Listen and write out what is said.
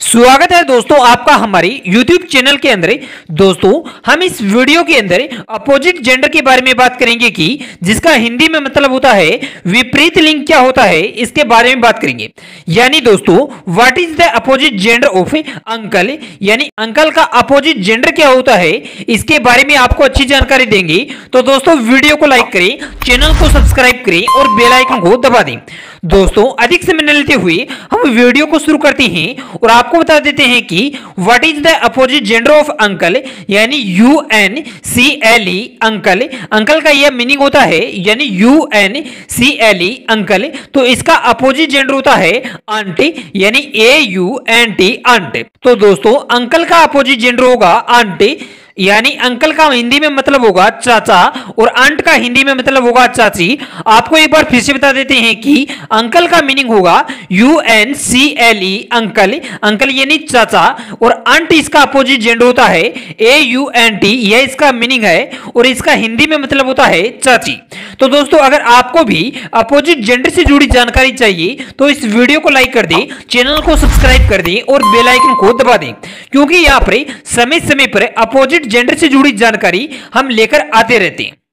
स्वागत है दोस्तों आपका हमारी YouTube चैनल के अंदर। दोस्तों हम इस वीडियो के अंदर अपोजिट जेंडर के बारे में बात करेंगे कि जिसका हिंदी में मतलब होता है विपरीत लिंग क्या होता है, इसके बारे में बात करेंगे। यानी दोस्तों what is the opposite gender of uncle, यानी अंकल का अपोजिट जेंडर क्या होता है, इसके बारे में आपको अच्छी जानकारी देंगे। तो दोस्तों वीडियो को लाइक करें, चैनल को सब्सक्राइब करें और बेल आइकन को दबा दें। दोस्तों अधिक समय न लेते हुए हम वीडियो को शुरू करते हैं और आपको बता देते हैं कि what is the opposite gender of uncle, यानी UNCLE अंकल। अंकल का यह मीनिंग होता है यानी UNCLE अंकल। तो इसका अपोजिट जेंडर होता है आंटी, यानी AUNT आंटी। तो दोस्तों अंकल का अपोजिट जेंडर होगा आंटी, यानी अंकल का हिंदी में मतलब होगा चाचा और आंट का हिंदी में मतलब होगा चाची। आपको एक बार फिर से बता देते हैं कि अंकल का मीनिंग होगा UNCLE अंकल। अंकल यानी चाचा और आंट इसका अपोजिट जेंडर होता है AUNT, यह इसका मीनिंग है और इसका हिंदी में मतलब होता है चाची। तो दोस्तों अगर आपको भी अपोजिट जेंडर से जुड़ी जानकारी चाहिए तो इस वीडियो को लाइक कर दें, चैनल को सब्सक्राइब कर दें और बेल आइकन को दबा दें, क्योंकि यहाँ पर समय समय पर अपोजिट जेंडर से जुड़ी जानकारी हम लेकर आते रहते हैं।